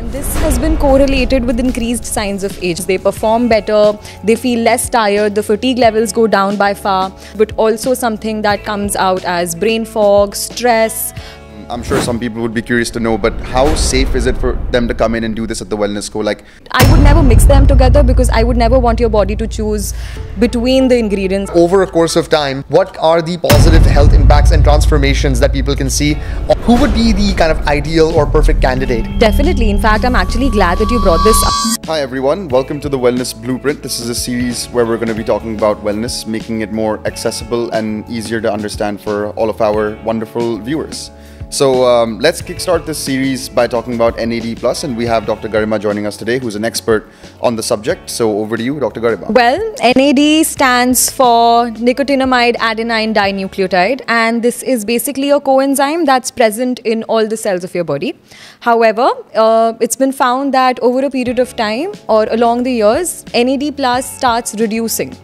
And this has been correlated with increased signs of age. They perform better, they feel less tired, the fatigue levels go down by far, but also something that comes out as brain fog, stress. I'm sure some people would be curious to know, but how safe is it for them to come in and do this at the wellness school? Like, I would never mix them together because I would never want your body to choose between the ingredients. Over a course of time, what are the positive health impacts and transformations that people can see? Who would be the kind of ideal or perfect candidate? Definitely. In fact, I'm actually glad that you brought this up. Hi everyone, welcome to the Wellness Blueprint. This is a series where we're going to be talking about wellness, making it more accessible and easier to understand for all of our wonderful viewers. So let's kickstart this series by talking about NAD+, and we have Dr. Garima joining us today, who's an expert on the subject. So over to you, Dr. Garima. Well, NAD stands for nicotinamide adenine dinucleotide, and this is basically a coenzyme that's present in all the cells of your body. However, it's been found that over a period of time or along the years, NAD+ starts reducing.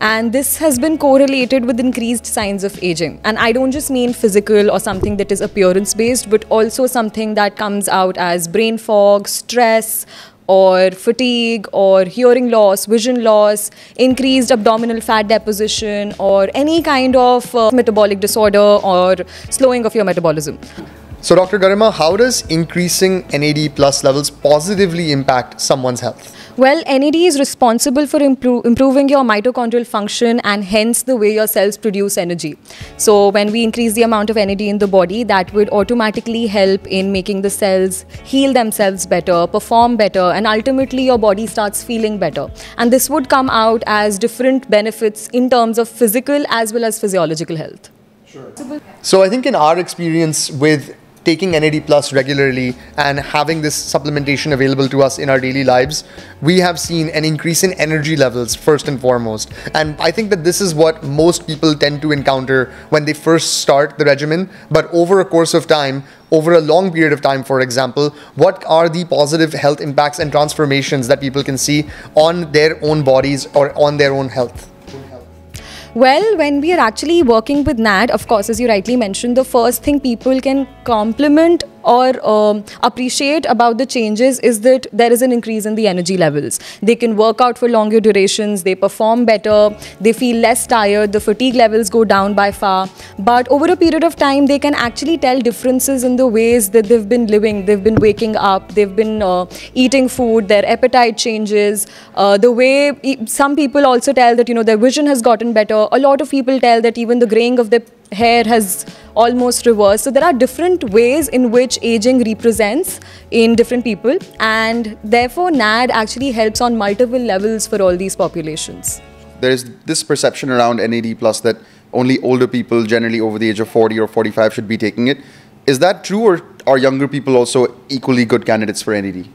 And this has been correlated with increased signs of aging. And I don't just mean physical or something that is appearance-based, but also something that comes out as brain fog, stress, or fatigue, or hearing loss, vision loss, increased abdominal fat deposition, or any kind of metabolic disorder or slowing of your metabolism. So Dr. Garima, how does increasing NAD+ levels positively impact someone's health? Well, NAD is responsible for improving your mitochondrial function and hence the way your cells produce energy. So when we increase the amount of NAD in the body, that would automatically help in making the cells heal themselves better, perform better, and ultimately your body starts feeling better. And this would come out as different benefits in terms of physical as well as physiological health. Sure. So I think in our experience with taking NAD+ regularly and having this supplementation available to us in our daily lives, we have seen an increase in energy levels first and foremost. And I think that this is what most people tend to encounter when they first start the regimen. But over a course of time, over a long period of time, for example, what are the positive health impacts and transformations that people can see on their own bodies or on their own health? Well, when we are actually working with NAD, of course, as you rightly mentioned, the first thing people can compliment or appreciate about the changes is that there is an increase in the energy levels. They can work out for longer durations, they perform better, they feel less tired, the fatigue levels go down by far. But over a period of time, they can actually tell differences in the ways that they've been living, they've been waking up, they've been eating food, their appetite changes, the way some people also tell that, you know, their vision has gotten better. A lot of people tell that even the graying of their hair has almost reversed. So there are different ways in which aging represents in different people, and therefore NAD actually helps on multiple levels for all these populations. There's this perception around NAD+ that only older people, generally over the age of 40 or 45, should be taking it. Is that true, or are younger people also equally good candidates for NAD?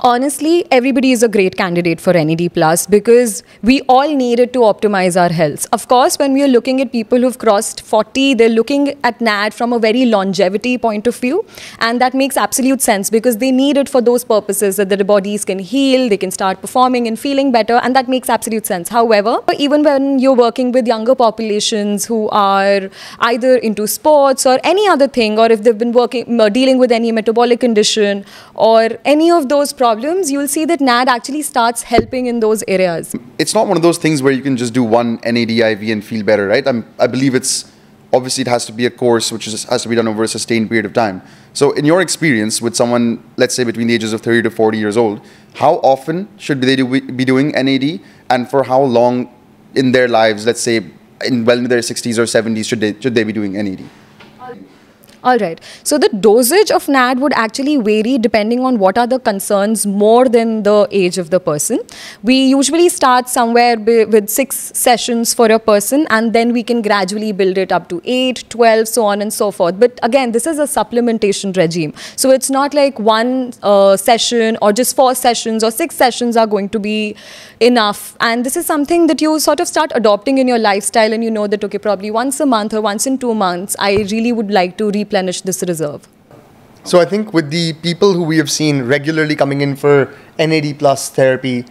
Honestly, everybody is a great candidate for NAD+, because we all need it to optimize our health. Of course, when we are looking at people who've crossed 40, they're looking at NAD from a very longevity point of view. And that makes absolute sense because they need it for those purposes, that their bodies can heal, they can start performing and feeling better. And that makes absolute sense. However, even when you're working with younger populations who are either into sports or any other thing, or if they've been dealing with any metabolic condition or any of those problems, you'll see that NAD actually starts helping in those areas. It's not one of those things where you can just do one NAD IV and feel better, right? I believe it's, obviously it has to be a course which has to be done over a sustained period of time. So in your experience with someone, let's say between the ages of 30 to 40 years old, how often should they be doing NAD, and for how long in their lives, let's say in well into their 60s or 70s, should they be doing NAD? Alright, so the dosage of NAD would actually vary depending on what are the concerns more than the age of the person. We usually start somewhere with 6 sessions for a person, and then we can gradually build it up to 8, 12, so on and so forth. But again, this is a supplementation regime. So it's not like one session or just 4 sessions or 6 sessions are going to be enough. And this is something that you sort of start adopting in your lifestyle, and you know that, okay, probably once a month or once in 2 months, I really would like to replenish this reserve. So I think with the people who we have seen regularly coming in for NAD+ therapy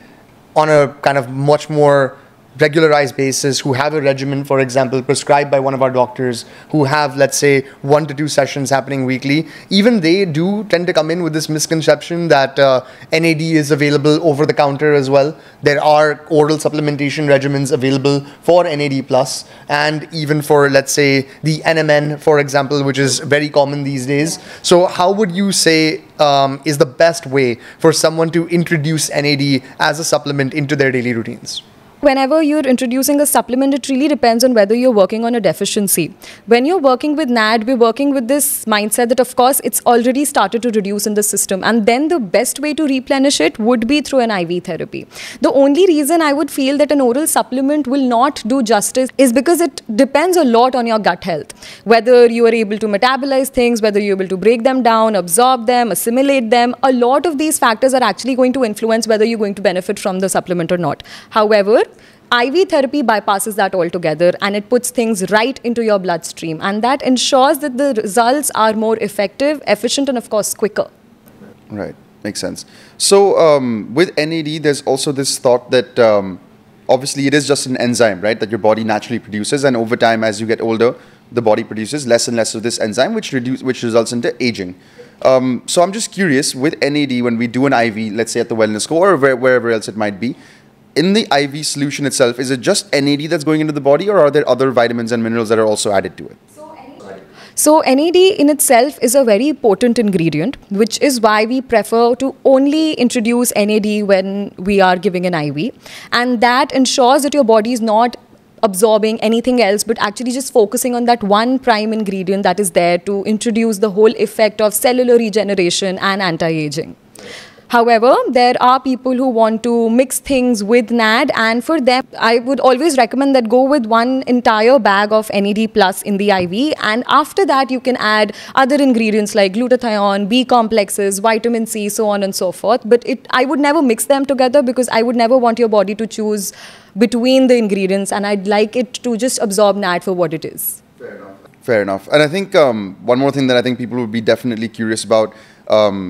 on a kind of much more regularized basis, who have a regimen, for example, prescribed by one of our doctors, who have, let's say, 1 to 2 sessions happening weekly, even they do tend to come in with this misconception that NAD is available over the counter as well. There are oral supplementation regimens available for NAD+, and even for, let's say, the NMN, for example, which is very common these days. So how would you say is the best way for someone to introduce NAD as a supplement into their daily routines? Whenever you're introducing a supplement, it really depends on whether you're working on a deficiency. When you're working with NAD, we're working with this mindset that, of course, it's already started to reduce in the system. And then the best way to replenish it would be through an IV therapy. The only reason I would feel that an oral supplement will not do justice is because it depends a lot on your gut health. Whether you are able to metabolize things, whether you're able to break them down, absorb them, assimilate them, a lot of these factors are actually going to influence whether you're going to benefit from the supplement or not. However, IV therapy bypasses that altogether and it puts things right into your bloodstream, and that ensures that the results are more effective, efficient, and of course quicker. Right, makes sense. So with NAD, there's also this thought that obviously it is just an enzyme, right, that your body naturally produces, and over time as you get older, the body produces less and less of this enzyme, which results into aging. So I'm just curious, with NAD, when we do an IV, let's say at the wellness core or wherever else it might be, in the IV solution itself, is it just NAD that's going into the body, or are there other vitamins and minerals that are also added to it? So NAD in itself is a very potent ingredient, which is why we prefer to only introduce NAD when we are giving an IV. And that ensures that your body is not absorbing anything else, but actually just focusing on that one prime ingredient that is there to introduce the whole effect of cellular regeneration and anti-aging. However, there are people who want to mix things with NAD, and for them, I would always recommend that go with one entire bag of NAD plus in the IV, and after that you can add other ingredients like glutathione, B complexes, vitamin C, so on and so forth. But I would never mix them together, because I would never want your body to choose between the ingredients, and I'd like it to just absorb NAD for what it is. Fair enough. Fair enough. And I think one more thing that I think people would be definitely curious about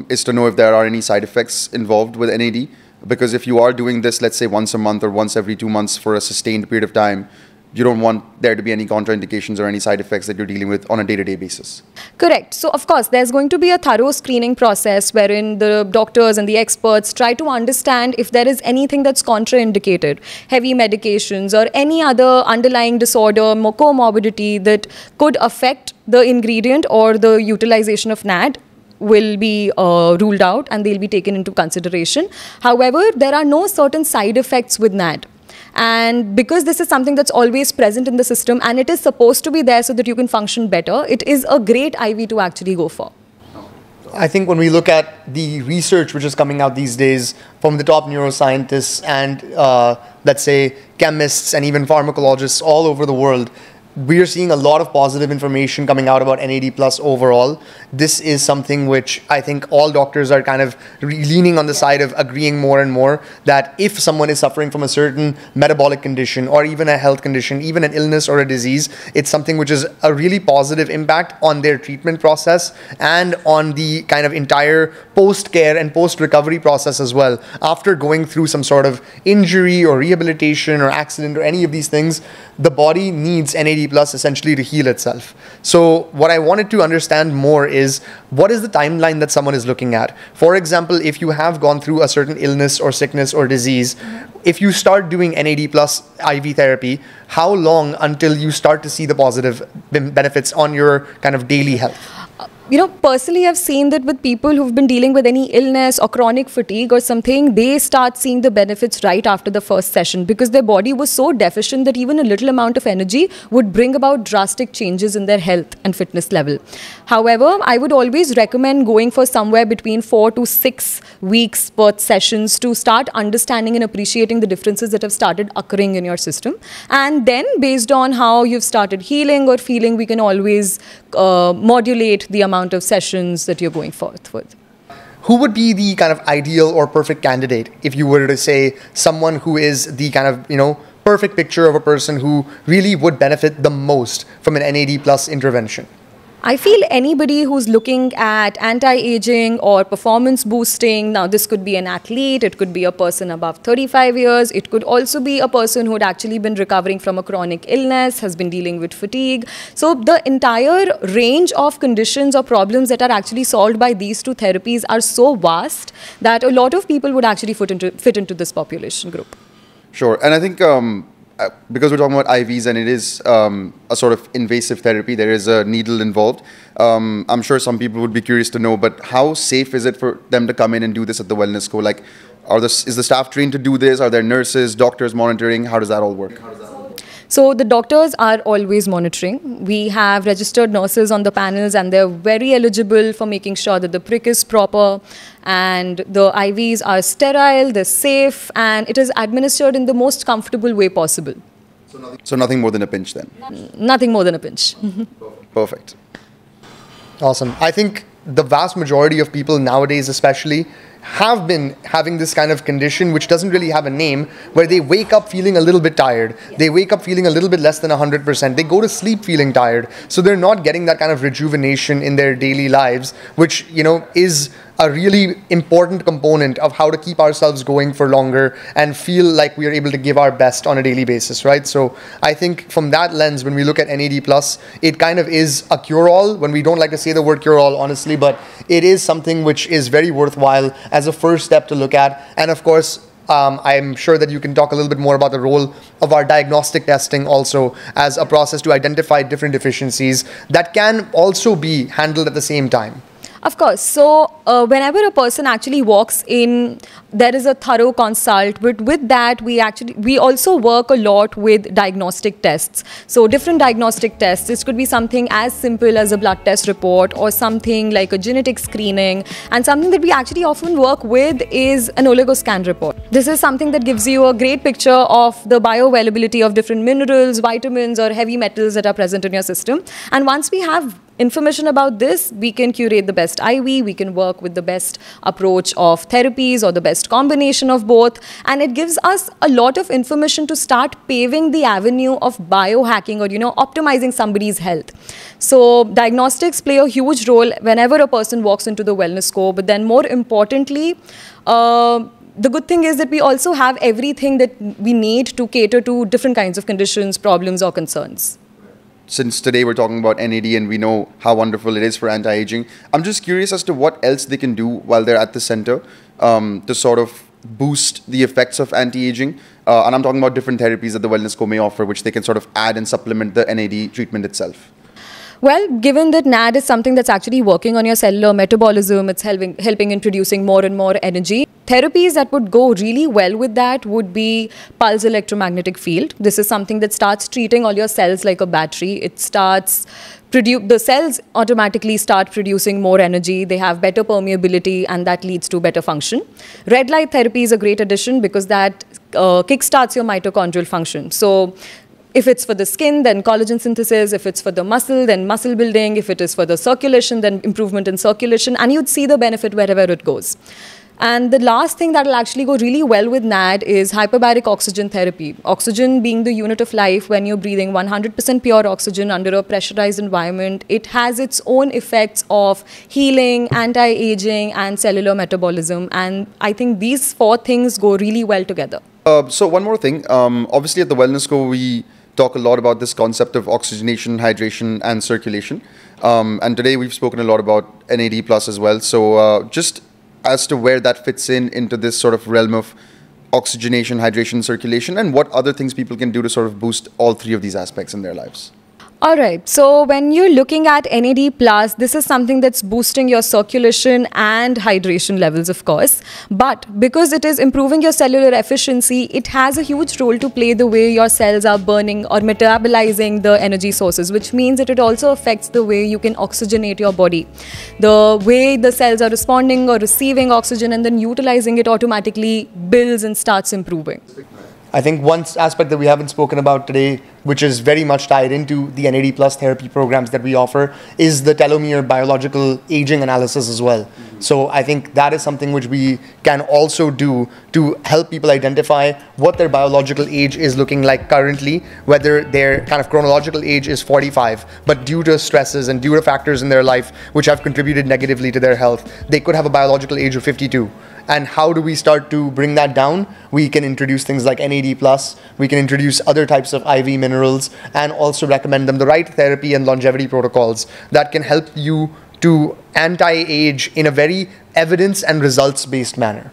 is to know if there are any side effects involved with NAD. Because if you are doing this, let's say once a month or once every 2 months for a sustained period of time, you don't want there to be any contraindications or any side effects that you're dealing with on a day-to-day basis. Correct. So, of course, there's going to be a thorough screening process wherein the doctors and the experts try to understand if there is anything that's contraindicated. Heavy medications or any other underlying disorder, comorbidity that could affect the ingredient or the utilization of NAD will be ruled out, and they'll be taken into consideration. However, there are no certain side effects with NAD. And because this is something that's always present in the system and it is supposed to be there so that you can function better, it is a great IV to actually go for. I think when we look at the research which is coming out these days from the top neuroscientists and let's say chemists and even pharmacologists all over the world, we are seeing a lot of positive information coming out about NAD+ overall. This is something which I think all doctors are kind of leaning on the side of agreeing more and more, that if someone is suffering from a certain metabolic condition or even a health condition, even an illness or a disease, it's something which is a really positive impact on their treatment process and on the kind of entire post-care and post-recovery process as well. After going through some sort of injury or rehabilitation or accident or any of these things, the body needs NAD+ essentially to heal itself. So what I wanted to understand more is, what is the timeline that someone is looking at? For example, if you have gone through a certain illness or sickness or disease, if you start doing NAD+ IV therapy, how long until you start to see the positive benefits on your kind of daily health? You know, personally, I've seen that with people who've been dealing with any illness or chronic fatigue or something, they start seeing the benefits right after the first session, because their body was so deficient that even a little amount of energy would bring about drastic changes in their health and fitness level. However, I would always recommend going for somewhere between 4 to 6 weeks per sessions to start understanding and appreciating the differences that have started occurring in your system. And then based on how you've started healing or feeling, we can always modulate the amount of sessions that you're going forth with. Who would be the kind of ideal or perfect candidate if you were to say someone who is the kind of, you know, perfect picture of a person who really would benefit the most from an NAD+ intervention? I feel anybody who's looking at anti-aging or performance boosting, now this could be an athlete, it could be a person above 35 years, it could also be a person who had actually been recovering from a chronic illness, has been dealing with fatigue. So the entire range of conditions or problems that are actually solved by these two therapies are so vast that a lot of people would actually fit into this population group. Sure, and I think because we're talking about IVs and it is a sort of invasive therapy, there is a needle involved. I'm sure some people would be curious to know, but how safe is it for them to come in and do this at the Wellness school? Like, is the staff trained to do this? Are there nurses, doctors monitoring? How does that all work? So the doctors are always monitoring. We have registered nurses on the panels and they're very eligible for making sure that the prick is proper and the IVs are sterile, they're safe, and it is administered in the most comfortable way possible. So nothing more than a pinch then? Nothing more than a pinch. Perfect. Awesome. I think the vast majority of people nowadays especially have been having this kind of condition which doesn't really have a name, where they wake up feeling a little bit tired. Yeah. They wake up feeling a little bit less than 100%. They go to sleep feeling tired. So they're not getting that kind of rejuvenation in their daily lives, which, you know, is a really important component of how to keep ourselves going for longer and feel like we are able to give our best on a daily basis, right? So I think from that lens, when we look at NAD+, it kind of is a cure-all, when we don't like to say the word cure-all, honestly, but it is something which is very worthwhile as a first step to look at. And of course, I'm sure that you can talk a little bit more about the role of our diagnostic testing also as a process to identify different deficiencies that can also be handled at the same time. Of course. So whenever a person actually walks in, there is a thorough consult. But with that, we also work a lot with diagnostic tests. So different diagnostic tests. This could be something as simple as a blood test report or something like a genetic screening. And something that we actually often work with is an oligoscan report. This is something that gives you a great picture of the bioavailability of different minerals, vitamins, or heavy metals that are present in your system. And once we have information about this, we can curate the best IV, we can work with the best approach of therapies or the best combination of both, and it gives us a lot of information to start paving the avenue of biohacking or, you know, optimizing somebody's health. So diagnostics play a huge role whenever a person walks into the Wellness scope, but then more importantly, the good thing is that we also have everything that we need to cater to different kinds of conditions, problems or concerns. Since today we're talking about NAD and we know how wonderful it is for anti-aging, I'm just curious as to what else they can do while they're at the center to sort of boost the effects of anti-aging. And I'm talking about different therapies that the Wellness Co may offer, which they can sort of add and supplement the NAD treatment itself. Well, given that NAD is something that's actually working on your cellular metabolism, it's helping in producing more and more energy. Therapies that would go really well with that would be pulse electromagnetic field. This is something that starts treating all your cells like a battery. It starts the cells automatically start producing more energy. They have better permeability and that leads to better function. Red light therapy is a great addition because that kickstarts your mitochondrial function. So if it's for the skin, then collagen synthesis. If it's for the muscle, then muscle building. If it is for the circulation, then improvement in circulation. And you'd see the benefit wherever it goes. And the last thing that will actually go really well with NAD is hyperbaric oxygen therapy. Oxygen being the unit of life, when you're breathing 100% pure oxygen under a pressurized environment, it has its own effects of healing, anti-aging, and cellular metabolism. And I think these four things go really well together. So one more thing. Obviously at the Wellness Co, we talk a lot about this concept of oxygenation, hydration, and circulation. And today we've spoken a lot about NAD+ as well. So just as to where that fits into this sort of realm of oxygenation, hydration, circulation, and what other things people can do to sort of boost all three of these aspects in their lives. All right, so when you're looking at NAD+, this is something that's boosting your circulation and hydration levels, of course. But because it is improving your cellular efficiency, it has a huge role to play the way your cells are burning or metabolizing the energy sources, which means that it also affects the way you can oxygenate your body. The way the cells are responding or receiving oxygen and then utilizing it automatically builds and starts improving. I think one aspect that we haven't spoken about today which is very much tied into the NAD+ therapy programs that we offer, is the telomere biological aging analysis as well. Mm-hmm. So I think that is something which we can also do to help people identify what their biological age is looking like currently, whether their kind of chronological age is 45, but due to stresses and due to factors in their life which have contributed negatively to their health, they could have a biological age of 52. And how do we start to bring that down? We can introduce things like NAD+, we can introduce other types of IV minerals, and also recommend them the right therapy and longevity protocols that can help you to anti-age in a very evidence and results-based manner.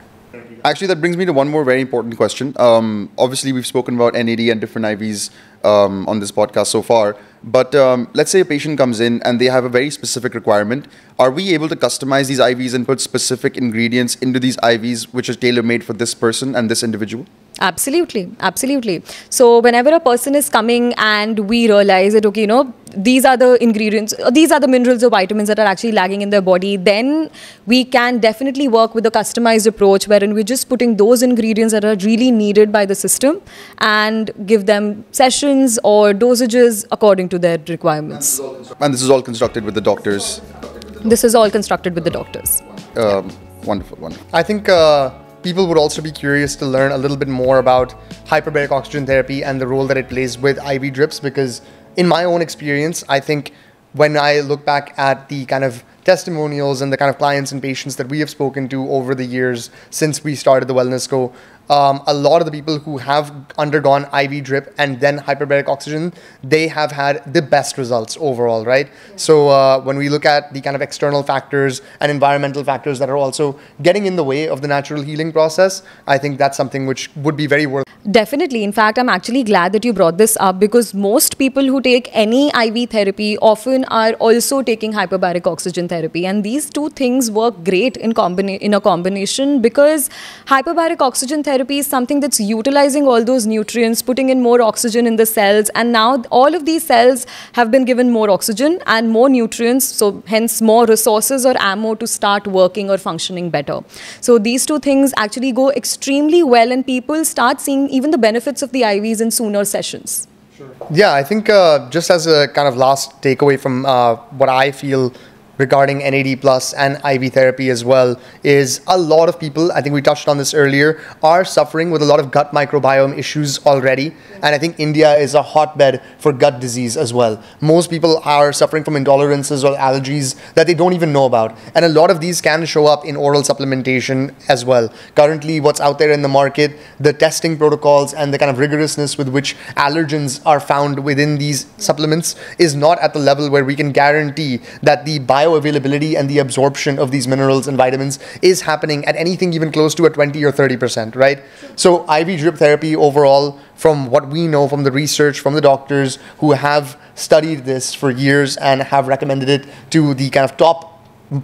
Actually, that brings me to one more very important question. Obviously, we've spoken about NAD and different IVs on this podcast so far. But let's say a patient comes in and they have a very specific requirement. Are we able to customize these IVs and put specific ingredients into these IVs which is tailor-made for this person and this individual? Absolutely, absolutely. So whenever a person is coming and we realize that, okay, you know, these are the ingredients, these are the minerals or vitamins that are actually lagging in their body, then we can definitely work with a customized approach wherein we're just putting those ingredients that are really needed by the system and give them sessions or dosages according to their requirements. And this is all constructed with the doctors? This is all constructed with the doctors. Wonderful, wonderful. I think people would also be curious to learn a little bit more about hyperbaric oxygen therapy and the role that it plays with IV drips, because in my own experience, I think when I look back at the kind of testimonials and the kind of clients and patients that we have spoken to over the years since we started the Wellness Co, a lot of the people who have undergone IV drip and then hyperbaric oxygen, they have had the best results overall, right? Yeah. So when we look at the kind of external factors and environmental factors that are also getting in the way of the natural healing process, I think that's something which would be very worth. Definitely. In fact, I'm actually glad that you brought this up, because most people who take any IV therapy often are also taking hyperbaric oxygen therapy, and these two things work great in a combination, because hyperbaric oxygen therapy is something that's utilizing all those nutrients, putting in more oxygen in the cells, and now all of these cells have been given more oxygen and more nutrients, so hence more resources or ammo to start working or functioning better. So these two things actually go extremely well, and people start seeing even the benefits of the IVs in sooner sessions. Sure. Yeah, I think just as a kind of last takeaway from what I feel regarding NAD+ and IV therapy as well, is a lot of people, I think we touched on this earlier, are suffering with a lot of gut microbiome issues already. And I think India is a hotbed for gut disease as well. Most people are suffering from intolerances or allergies that they don't even know about. And a lot of these can show up in oral supplementation as well. Currently, what's out there in the market, the testing protocols and the kind of rigorousness with which allergens are found within these supplements is not at the level where we can guarantee that the bioavailability and the absorption of these minerals and vitamins is happening at anything even close to a 20% or 30%, right? So IV drip therapy overall, from what we know from the research, from the doctors who have studied this for years and have recommended it to the kind of top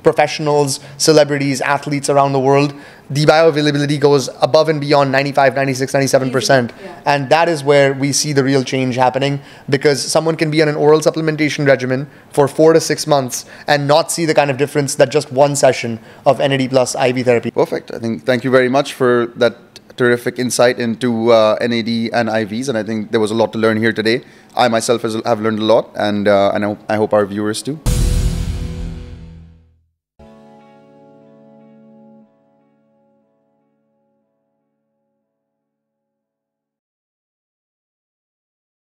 professionals, celebrities, athletes around the world, the bioavailability goes above and beyond 95, 96, 97%. Yeah. And that is where we see the real change happening, because someone can be on an oral supplementation regimen for 4 to 6 months and not see the kind of difference that just one session of NAD+ IV therapy. Perfect. I think thank you very much for that terrific insight into NAD and IVs. And I think there was a lot to learn here today. I myself have learned a lot, and I hope our viewers too.